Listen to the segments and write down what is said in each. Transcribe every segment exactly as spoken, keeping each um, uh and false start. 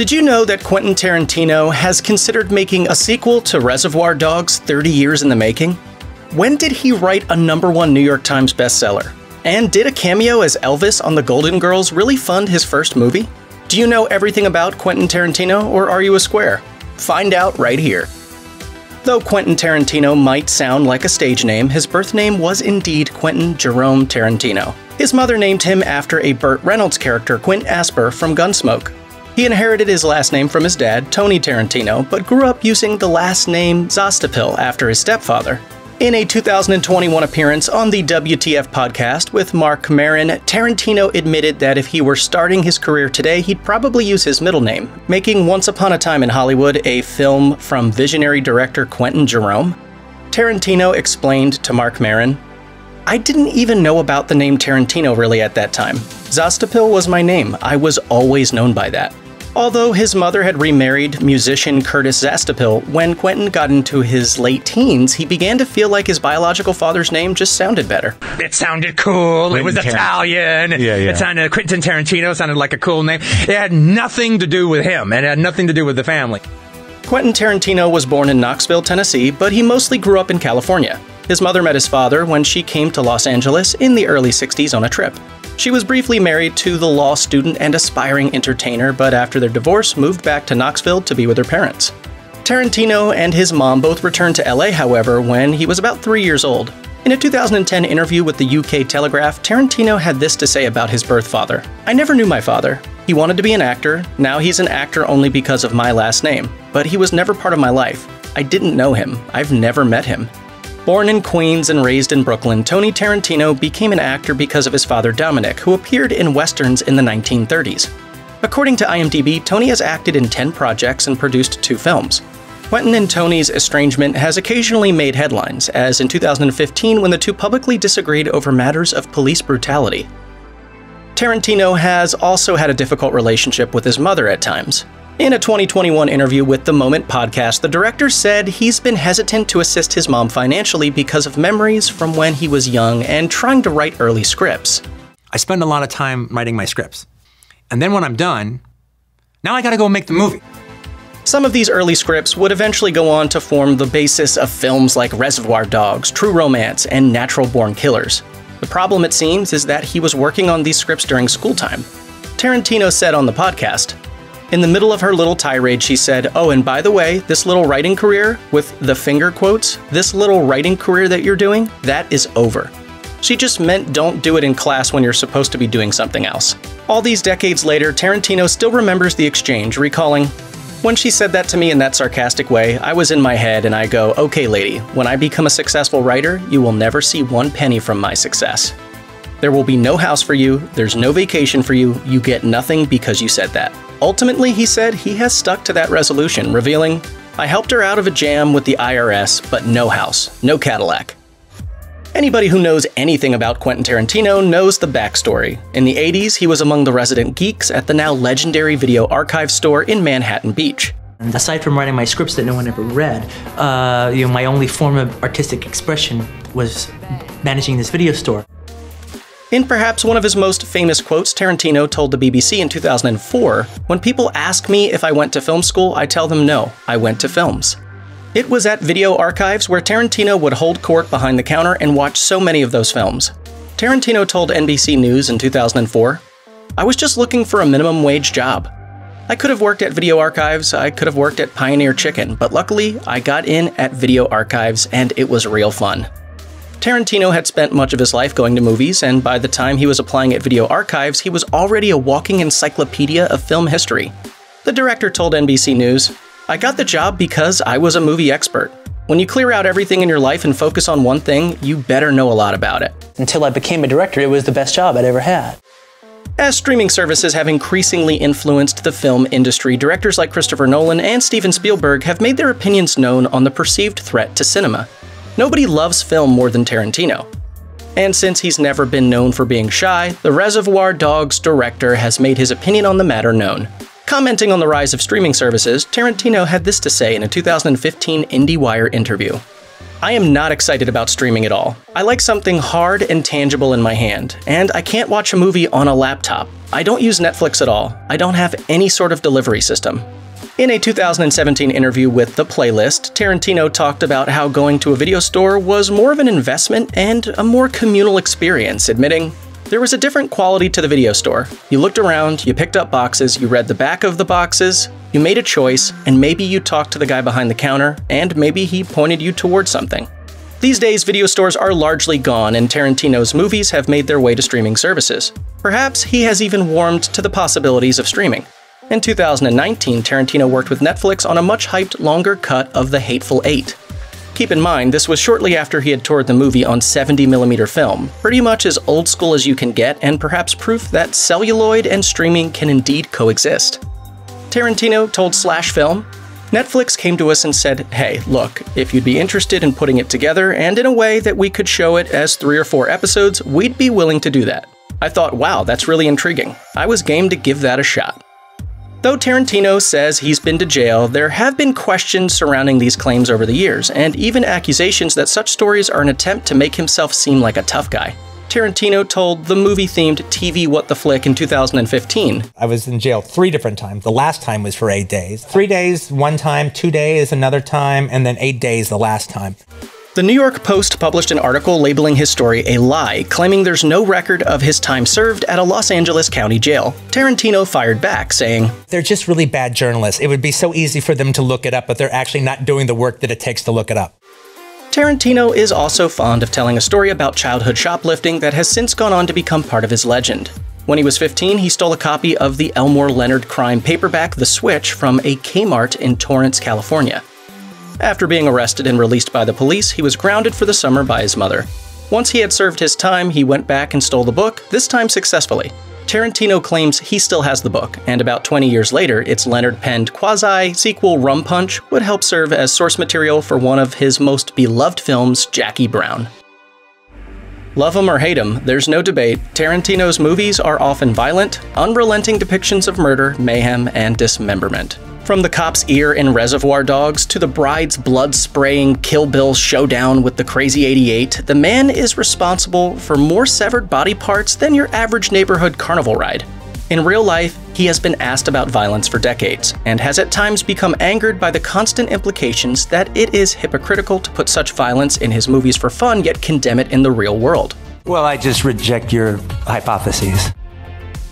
Did you know that Quentin Tarantino has considered making a sequel to Reservoir Dogs thirty years in the making? When did he write a number one New York Times bestseller? And did a cameo as Elvis on The Golden Girls really fund his first movie? Do you know everything about Quentin Tarantino, or are you a square? Find out right here. Though Quentin Tarantino might sound like a stage name, his birth name was indeed Quentin Jerome Tarantino. His mother named him after a Burt Reynolds character, Quint Asper, from Gunsmoke. He inherited his last name from his dad, Tony Tarantino, but grew up using the last name Zastapil after his stepfather. In a two thousand twenty-one appearance on the W T F podcast with Mark Maron, Tarantino admitted that if he were starting his career today, he'd probably use his middle name, making Once Upon a Time in Hollywood a film from visionary director Quentin Jerome. Tarantino explained to Mark Maron, "I didn't even know about the name Tarantino really at that time. Zastapil was my name. I was always known by that." Although his mother had remarried musician Curtis Zastapil, when Quentin got into his late teens, he began to feel like his biological father's name just sounded better. It sounded cool. Quentin it was Tar Italian. Yeah, yeah. It sounded, Quentin Tarantino sounded like a cool name. It had nothing to do with him, and it had nothing to do with the family. Quentin Tarantino was born in Knoxville, Tennessee, but he mostly grew up in California. His mother met his father when she came to Los Angeles in the early sixties on a trip. She was briefly married to the law student and aspiring entertainer, but after their divorce, moved back to Knoxville to be with her parents. Tarantino and his mom both returned to L A, however, when he was about three years old. In a two thousand ten interview with the U K Telegraph, Tarantino had this to say about his birth father. "I never knew my father. He wanted to be an actor. Now he's an actor only because of my last name. But he was never part of my life. I didn't know him. I've never met him." Born in Queens and raised in Brooklyn, Tony Tarantino became an actor because of his father Dominic, who appeared in westerns in the nineteen thirties. According to IMDb, Tony has acted in ten projects and produced two films. Quentin and Tony's estrangement has occasionally made headlines, as in two thousand fifteen when the two publicly disagreed over matters of police brutality. Tarantino has also had a difficult relationship with his mother at times. In a twenty twenty-one interview with The Moment Podcast, the director said he's been hesitant to assist his mom financially because of memories from when he was young and trying to write early scripts. "I spend a lot of time writing my scripts. And then when I'm done, now I gotta go make the movie." Some of these early scripts would eventually go on to form the basis of films like Reservoir Dogs, True Romance, and Natural Born Killers. The problem, it seems, is that he was working on these scripts during school time. Tarantino said on the podcast, "In the middle of her little tirade, she said, 'Oh, and by the way, this little writing career,' with the finger quotes, 'this little writing career that you're doing, that is over.' She just meant don't do it in class when you're supposed to be doing something else." All these decades later, Tarantino still remembers the exchange, recalling, "When she said that to me in that sarcastic way, I was in my head and I go, okay, lady, when I become a successful writer, you will never see one penny from my success. There will be no house for you, there's no vacation for you, you get nothing because you said that." Ultimately, he said he has stuck to that resolution, revealing, "I helped her out of a jam with the I R S, but no house, no Cadillac." Anybody who knows anything about Quentin Tarantino knows the backstory. In the eighties, he was among the resident geeks at the now legendary Video Archives store in Manhattan Beach. "And aside from writing my scripts that no one ever read, uh, you know, my only form of artistic expression was managing this video store." In perhaps one of his most famous quotes, Tarantino told the B B C in two thousand four, "When people ask me if I went to film school, I tell them no, I went to films." It was at Video Archives where Tarantino would hold court behind the counter and watch so many of those films. Tarantino told N B C News in two thousand four, "I was just looking for a minimum wage job. I could have worked at Video Archives, I could have worked at Pioneer Chicken, but luckily I got in at Video Archives and it was real fun." Tarantino had spent much of his life going to movies, and by the time he was applying at Video Archives, he was already a walking encyclopedia of film history. The director told N B C News, "I got the job because I was a movie expert. When you clear out everything in your life and focus on one thing, you better know a lot about it. Until I became a director, it was the best job I'd ever had." As streaming services have increasingly influenced the film industry, directors like Christopher Nolan and Steven Spielberg have made their opinions known on the perceived threat to cinema. Nobody loves film more than Tarantino. And since he's never been known for being shy, the Reservoir Dogs director has made his opinion on the matter known. Commenting on the rise of streaming services, Tarantino had this to say in a two thousand fifteen IndieWire interview. I am not excited about streaming at all. I like something hard and tangible in my hand, and I can't watch a movie on a laptop. I don't use Netflix at all. I don't have any sort of delivery system. In a two thousand seventeen interview with The Playlist, Tarantino talked about how going to a video store was more of an investment and a more communal experience, admitting, "There was a different quality to the video store. You looked around, you picked up boxes, you read the back of the boxes, you made a choice, and maybe you talked to the guy behind the counter, and maybe he pointed you towards something." These days, video stores are largely gone, and Tarantino's movies have made their way to streaming services. Perhaps he has even warmed to the possibilities of streaming. In two thousand nineteen, Tarantino worked with Netflix on a much-hyped longer cut of The Hateful Eight. Keep in mind, this was shortly after he had toured the movie on seventy millimeter film, pretty much as old school as you can get, and perhaps proof that celluloid and streaming can indeed coexist. Tarantino told Slashfilm, "Netflix came to us and said, hey, look, if you'd be interested in putting it together and in a way that we could show it as three or four episodes, we'd be willing to do that. I thought, wow, that's really intriguing. I was game to give that a shot." Though Tarantino says he's been to jail, there have been questions surrounding these claims over the years, and even accusations that such stories are an attempt to make himself seem like a tough guy. Tarantino told the movie-themed T V What the Flick in two thousand fifteen. "I was in jail three different times. The last time was for eight days. Three days one time, two days another time, and then eight days the last time." The New York Post published an article labeling his story a lie, claiming there's no record of his time served at a Los Angeles county jail. Tarantino fired back, saying, "They're just really bad journalists. It would be so easy for them to look it up, but they're actually not doing the work that it takes to look it up." Tarantino is also fond of telling a story about childhood shoplifting that has since gone on to become part of his legend. When he was fifteen, he stole a copy of the Elmore Leonard crime paperback The Switch from a Kmart in Torrance, California. After being arrested and released by the police, he was grounded for the summer by his mother. Once he had served his time, he went back and stole the book, this time successfully. Tarantino claims he still has the book, and about twenty years later, its Leonard-penned quasi-sequel Rum Punch would help serve as source material for one of his most beloved films, Jackie Brown. Love him or hate him, there's no debate, Tarantino's movies are often violent, unrelenting depictions of murder, mayhem, and dismemberment. From the cop's ear in Reservoir Dogs to the bride's blood-spraying Kill Bill showdown with the crazy eighty-eight, the man is responsible for more severed body parts than your average neighborhood carnival ride. In real life, he has been asked about violence for decades, and has at times become angered by the constant implications that it is hypocritical to put such violence in his movies for fun, yet condemn it in the real world. "Well, I just reject your hypotheses."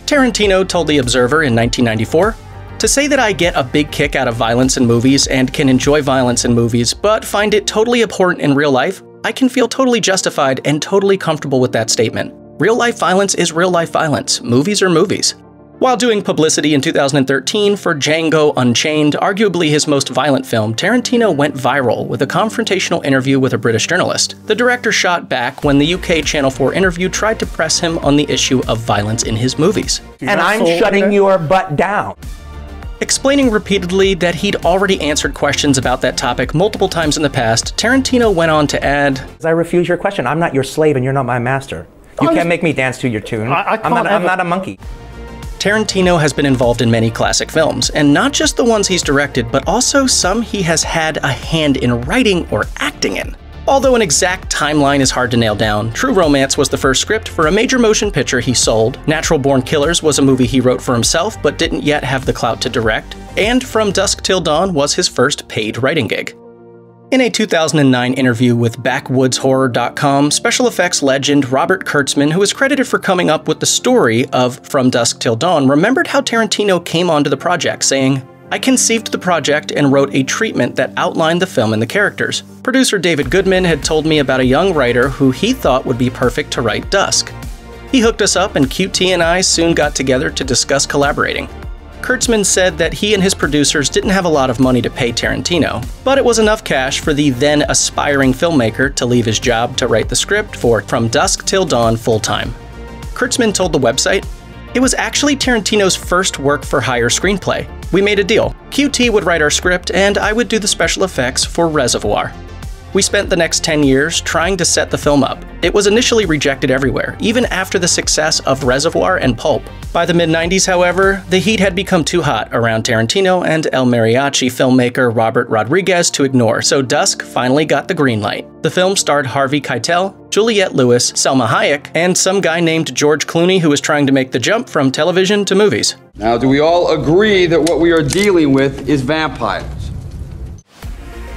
Tarantino told The Observer in nineteen ninety-four, "To say that I get a big kick out of violence in movies and can enjoy violence in movies, but find it totally abhorrent in real life, I can feel totally justified and totally comfortable with that statement. Real life violence is real life violence. Movies are movies." While doing publicity in two thousand thirteen for Django Unchained, arguably his most violent film, Tarantino went viral with a confrontational interview with a British journalist. The director shot back when the U K Channel four interview tried to press him on the issue of violence in his movies. "And I'm shutting your butt down." Explaining repeatedly that he'd already answered questions about that topic multiple times in the past, Tarantino went on to add, "I refuse your question. I'm not your slave and you're not my master. You can't make me dance to your tune. I, I I'm, not, I'm not a monkey." Tarantino has been involved in many classic films, and not just the ones he's directed, but also some he has had a hand in writing or acting in. Although an exact timeline is hard to nail down, True Romance was the first script for a major motion picture he sold, Natural Born Killers was a movie he wrote for himself but didn't yet have the clout to direct, and From Dusk Till Dawn was his first paid writing gig. In a two thousand nine interview with backwoods horror dot com, special effects legend Robert Kurtzman, who is credited for coming up with the story of From Dusk Till Dawn, remembered how Tarantino came onto the project, saying, "I conceived the project and wrote a treatment that outlined the film and the characters. Producer David Goodman had told me about a young writer who he thought would be perfect to write Dusk. He hooked us up and Q T and I soon got together to discuss collaborating." Kurtzman said that he and his producers didn't have a lot of money to pay Tarantino, but it was enough cash for the then aspiring filmmaker to leave his job to write the script for From Dusk Till Dawn full-time. Kurtzman told the website, "It was actually Tarantino's first work-for-hire screenplay. We made a deal. Q T would write our script, and I would do the special effects for Reservoir. We spent the next ten years trying to set the film up. It was initially rejected everywhere, even after the success of Reservoir and Pulp. By the mid nineties, however, the heat had become too hot around Tarantino and El Mariachi filmmaker Robert Rodriguez to ignore, so Dusk finally got the green light. The film starred Harvey Keitel, Juliette Lewis, Selma Hayek, and some guy named George Clooney who was trying to make the jump from television to movies. Now, do we all agree that what we are dealing with is vampires?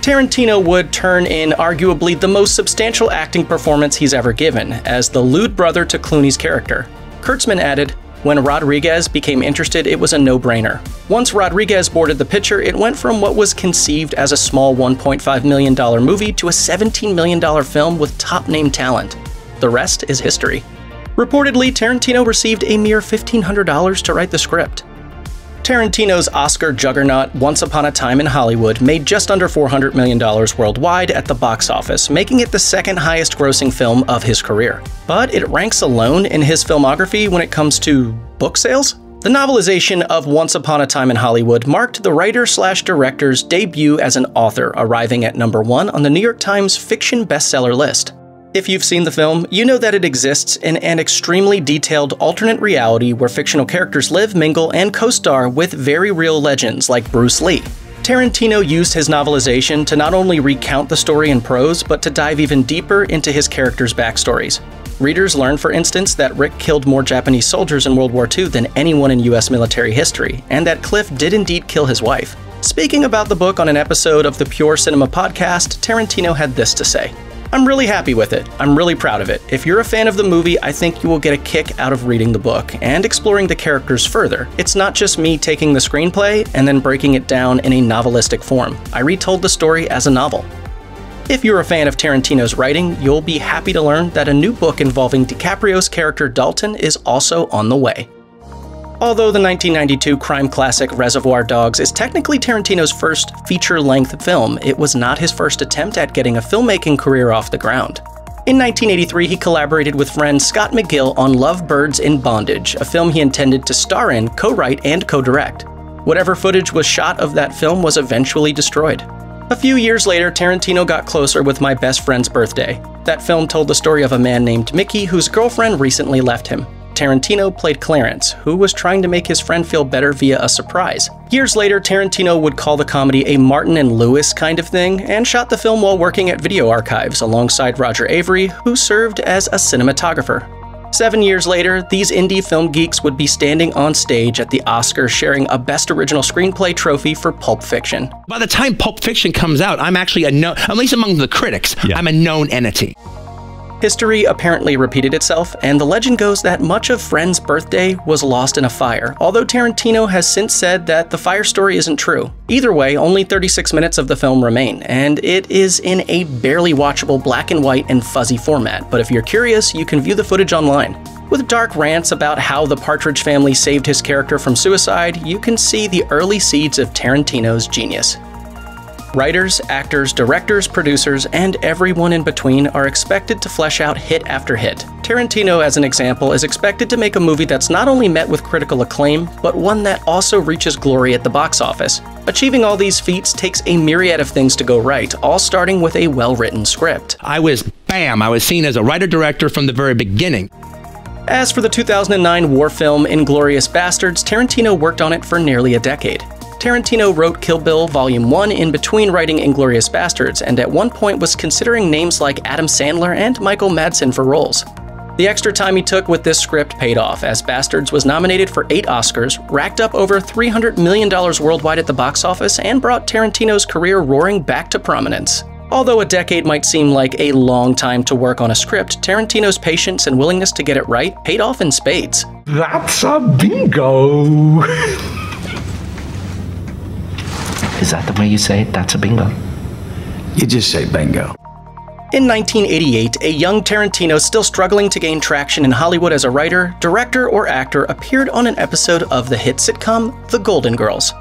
Tarantino would turn in arguably the most substantial acting performance he's ever given, as the lewd brother to Clooney's character. Kurtzman added, "When Rodriguez became interested, it was a no-brainer." Once Rodriguez boarded the picture, it went from what was conceived as a small one point five million dollar movie to a seventeen million dollar film with top-name talent. The rest is history. Reportedly, Tarantino received a mere fifteen hundred dollars to write the script. Tarantino's Oscar juggernaut Once Upon a Time in Hollywood made just under four hundred million dollars worldwide at the box office, making it the second highest grossing film of his career. But it ranks alone in his filmography when it comes to book sales. The novelization of Once Upon a Time in Hollywood marked the writer-slash-director's debut as an author, arriving at number one on the New York Times fiction bestseller list. If you've seen the film, you know that it exists in an extremely detailed alternate reality where fictional characters live, mingle, and co-star with very real legends like Bruce Lee. Tarantino used his novelization to not only recount the story in prose, but to dive even deeper into his characters' backstories. Readers learn, for instance, that Rick killed more Japanese soldiers in World War Two than anyone in U S military history, and that Cliff did indeed kill his wife. Speaking about the book on an episode of the Pure Cinema podcast, Tarantino had this to say. "I'm really happy with it. I'm really proud of it. If you're a fan of the movie, I think you will get a kick out of reading the book and exploring the characters further. It's not just me taking the screenplay and then breaking it down in a novelistic form. I retold the story as a novel." If you're a fan of Tarantino's writing, you'll be happy to learn that a new book involving DiCaprio's character Dalton is also on the way. Although the nineteen ninety-two crime classic Reservoir Dogs is technically Tarantino's first feature-length film, it was not his first attempt at getting a filmmaking career off the ground. In nineteen eighty-three, he collaborated with friend Scott McGill on Love Birds in Bondage, a film he intended to star in, co-write, and co-direct. Whatever footage was shot of that film was eventually destroyed. A few years later, Tarantino got closer with My Best Friend's Birthday. That film told the story of a man named Mickey whose girlfriend recently left him. Tarantino played Clarence, who was trying to make his friend feel better via a surprise. Years later, Tarantino would call the comedy a Martin and Lewis kind of thing, and shot the film while working at Video Archives alongside Roger Avery, who served as a cinematographer. Seven years later, these indie film geeks would be standing on stage at the Oscars sharing a Best Original Screenplay trophy for Pulp Fiction. By the time Pulp Fiction comes out, I'm actually a known, at least among the critics, yeah. I'm a known entity. History apparently repeated itself, and the legend goes that much of Friend's birthday was lost in a fire, although Tarantino has since said that the fire story isn't true. Either way, only thirty-six minutes of the film remain, and it is in a barely watchable black and white and fuzzy format, but if you're curious, you can view the footage online. With dark rants about how the Partridge Family saved his character from suicide, you can see the early seeds of Tarantino's genius. Writers, actors, directors, producers, and everyone in between are expected to flesh out hit after hit. Tarantino, as an example, is expected to make a movie that's not only met with critical acclaim, but one that also reaches glory at the box office. Achieving all these feats takes a myriad of things to go right, all starting with a well-written script. I was, bam, I was seen as a writer-director from the very beginning. As for the two thousand nine war film Inglourious Bastards, Tarantino worked on it for nearly a decade. Tarantino wrote Kill Bill Volume one in between writing Inglourious Bastards, and at one point was considering names like Adam Sandler and Michael Madsen for roles. The extra time he took with this script paid off, as Bastards was nominated for eight Oscars, racked up over three hundred million dollars worldwide at the box office, and brought Tarantino's career roaring back to prominence. Although a decade might seem like a long time to work on a script, Tarantino's patience and willingness to get it right paid off in spades. That's a bingo! Is that the way you say it? That's a bingo. You just say bingo. In nineteen eighty-eight, a young Tarantino still struggling to gain traction in Hollywood as a writer, director, or actor appeared on an episode of the hit sitcom The Golden Girls.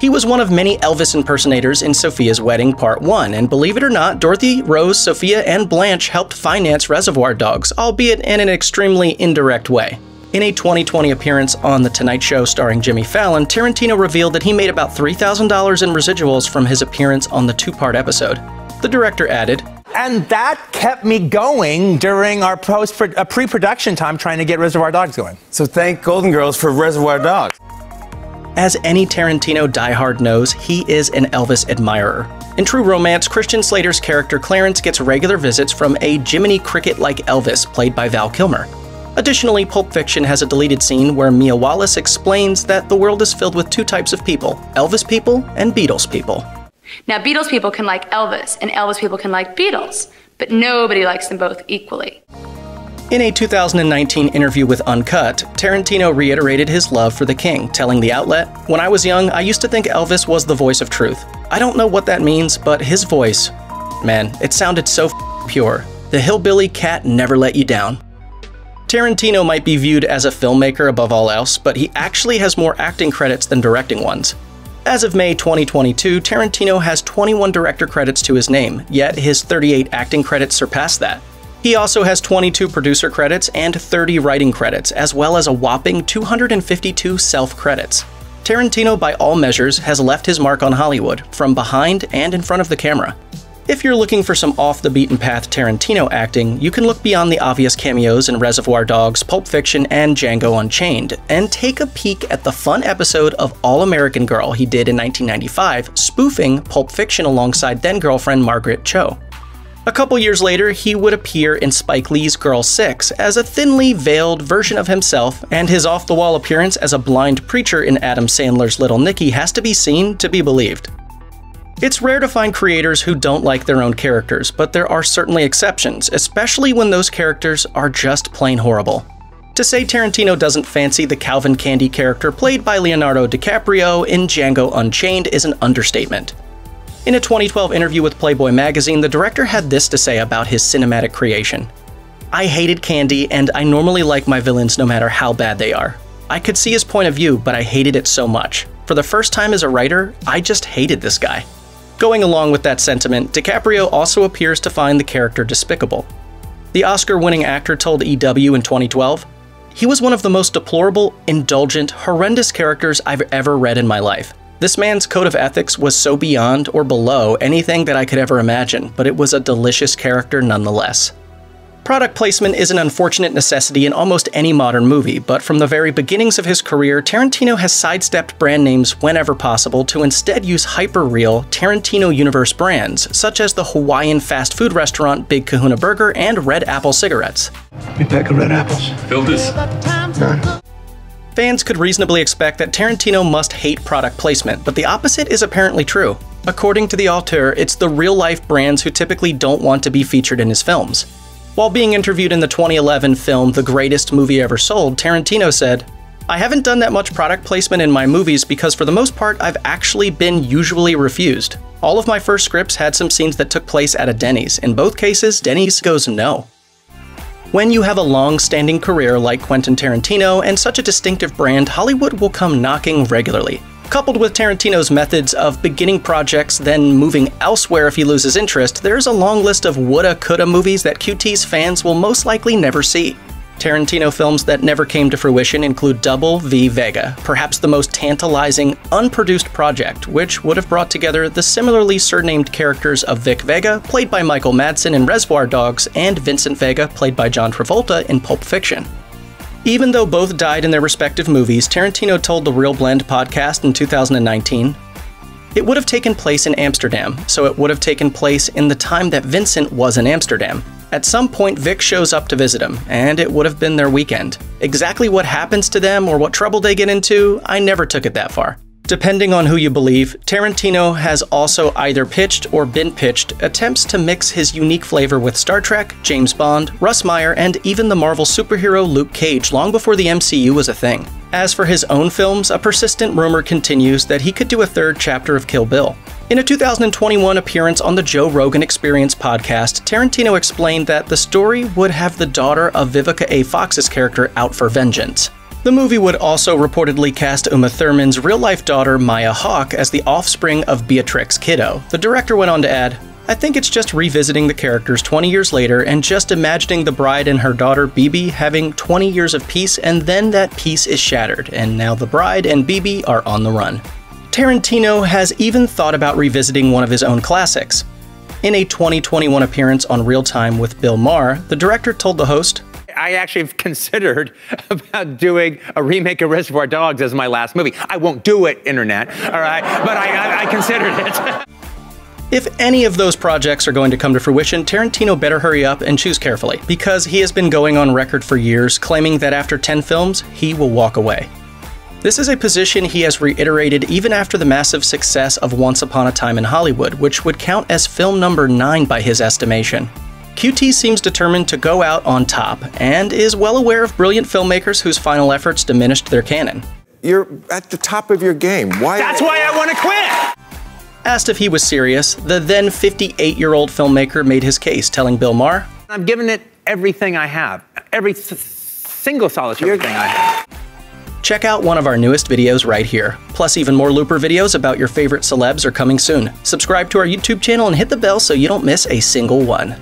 He was one of many Elvis impersonators in Sophia's Wedding Part one, and believe it or not, Dorothy, Rose, Sophia, and Blanche helped finance Reservoir Dogs, albeit in an extremely indirect way. In a twenty twenty appearance on The Tonight Show starring Jimmy Fallon, Tarantino revealed that he made about three thousand dollars in residuals from his appearance on the two-part episode. The director added, And that kept me going during our post uh, pre-production time trying to get Reservoir Dogs going. So thank Golden Girls for Reservoir Dogs. As any Tarantino diehard knows, he is an Elvis admirer. In True Romance, Christian Slater's character Clarence gets regular visits from a Jiminy Cricket-like Elvis played by Val Kilmer. Additionally, Pulp Fiction has a deleted scene where Mia Wallace explains that the world is filled with two types of people, Elvis people and Beatles people. Now, Beatles people can like Elvis, and Elvis people can like Beatles, but nobody likes them both equally. In a two thousand nineteen interview with Uncut, Tarantino reiterated his love for the King, telling the outlet, "When I was young, I used to think Elvis was the voice of truth. I don't know what that means, but his voice, man, it sounded so pure. The hillbilly cat never let you down." Tarantino might be viewed as a filmmaker above all else, but he actually has more acting credits than directing ones. As of May twenty twenty-two, Tarantino has twenty-one director credits to his name, yet his thirty-eight acting credits surpass that. He also has twenty-two producer credits and thirty writing credits, as well as a whopping two hundred fifty-two self-credits. Tarantino, by all measures, has left his mark on Hollywood, from behind and in front of the camera. If you're looking for some off-the-beaten-path Tarantino acting, you can look beyond the obvious cameos in Reservoir Dogs, Pulp Fiction, and Django Unchained, and take a peek at the fun episode of All American Girl he did in nineteen ninety-five, spoofing Pulp Fiction alongside then-girlfriend Margaret Cho. A couple years later, he would appear in Spike Lee's Girl Six as a thinly veiled version of himself, and his off-the-wall appearance as a blind preacher in Adam Sandler's Little Nicky has to be seen to be believed. It's rare to find creators who don't like their own characters, but there are certainly exceptions, especially when those characters are just plain horrible. To say Tarantino doesn't fancy the Calvin Candy character played by Leonardo DiCaprio in Django Unchained is an understatement. In a twenty twelve interview with Playboy magazine, the director had this to say about his cinematic creation. "I hated Candy, and I normally like my villains no matter how bad they are. I could see his point of view, but I hated it so much. For the first time as a writer, I just hated this guy." Going along with that sentiment, DiCaprio also appears to find the character despicable. The Oscar-winning actor told E W in twenty twelve, "He was one of the most deplorable, indulgent, horrendous characters I've ever read in my life. This man's code of ethics was so beyond or below anything that I could ever imagine, but it was a delicious character nonetheless." Product placement is an unfortunate necessity in almost any modern movie, but from the very beginnings of his career, Tarantino has sidestepped brand names whenever possible to instead use hyper-real Tarantino Universe brands, such as the Hawaiian fast food restaurant Big Kahuna Burger and Red Apple Cigarettes. "A pack of Red Apples. Fill this. None." Fans could reasonably expect that Tarantino must hate product placement, but the opposite is apparently true. According to the auteur, it's the real-life brands who typically don't want to be featured in his films. While being interviewed in the twenty eleven film The Greatest Movie Ever Sold, Tarantino said, "I haven't done that much product placement in my movies because for the most part, I've actually been usually refused. All of my first scripts had some scenes that took place at a Denny's. In both cases, Denny's goes no." When you have a long-standing career like Quentin Tarantino and such a distinctive brand, Hollywood will come knocking regularly. Coupled with Tarantino's methods of beginning projects, then moving elsewhere if he loses interest, there's a long list of woulda, coulda movies that Q T's fans will most likely never see. Tarantino films that never came to fruition include Double V Vega, perhaps the most tantalizing, unproduced project, which would have brought together the similarly surnamed characters of Vic Vega, played by Michael Madsen in Reservoir Dogs, and Vincent Vega, played by John Travolta in Pulp Fiction. Even though both died in their respective movies, Tarantino told the Real Blend podcast in two thousand nineteen, "It would have taken place in Amsterdam, so it would have taken place in the time that Vincent was in Amsterdam. At some point, Vic shows up to visit him, and it would have been their weekend. Exactly what happens to them or what trouble they get into, I never took it that far." Depending on who you believe, Tarantino has also either pitched or been pitched attempts to mix his unique flavor with Star Trek, James Bond, Russ Meyer, and even the Marvel superhero Luke Cage long before the M C U was a thing. As for his own films, a persistent rumor continues that he could do a third chapter of Kill Bill. In a two thousand twenty-one appearance on the Joe Rogan Experience podcast, Tarantino explained that the story would have the daughter of Vivica A. Fox's character out for vengeance. The movie would also reportedly cast Uma Thurman's real-life daughter Maya Hawke as the offspring of Beatrix Kiddo. The director went on to add, "I think it's just revisiting the characters twenty years later and just imagining the bride and her daughter Bibi having twenty years of peace, and then that peace is shattered, and now the bride and Bibi are on the run." Tarantino has even thought about revisiting one of his own classics. In a twenty twenty-one appearance on Real Time with Bill Maher, the director told the host, I actually have considered about doing a remake of Reservoir Dogs as my last movie. I won't do it, internet, all right? But I, I, I considered it. If any of those projects are going to come to fruition, Tarantino better hurry up and choose carefully, because he has been going on record for years claiming that after ten films, he will walk away. This is a position he has reiterated even after the massive success of Once Upon a Time in Hollywood, which would count as film number nine by his estimation. Q T seems determined to go out on top, and is well aware of brilliant filmmakers whose final efforts diminished their canon. You're at the top of your game. Why? That's why I want to quit! Asked if he was serious, the then fifty-eight-year-old filmmaker made his case, telling Bill Maher, I've given it everything I have. Every s single solitary thing I have. Check out one of our newest videos right here. Plus, even more Looper videos about your favorite celebs are coming soon. Subscribe to our YouTube channel and hit the bell so you don't miss a single one.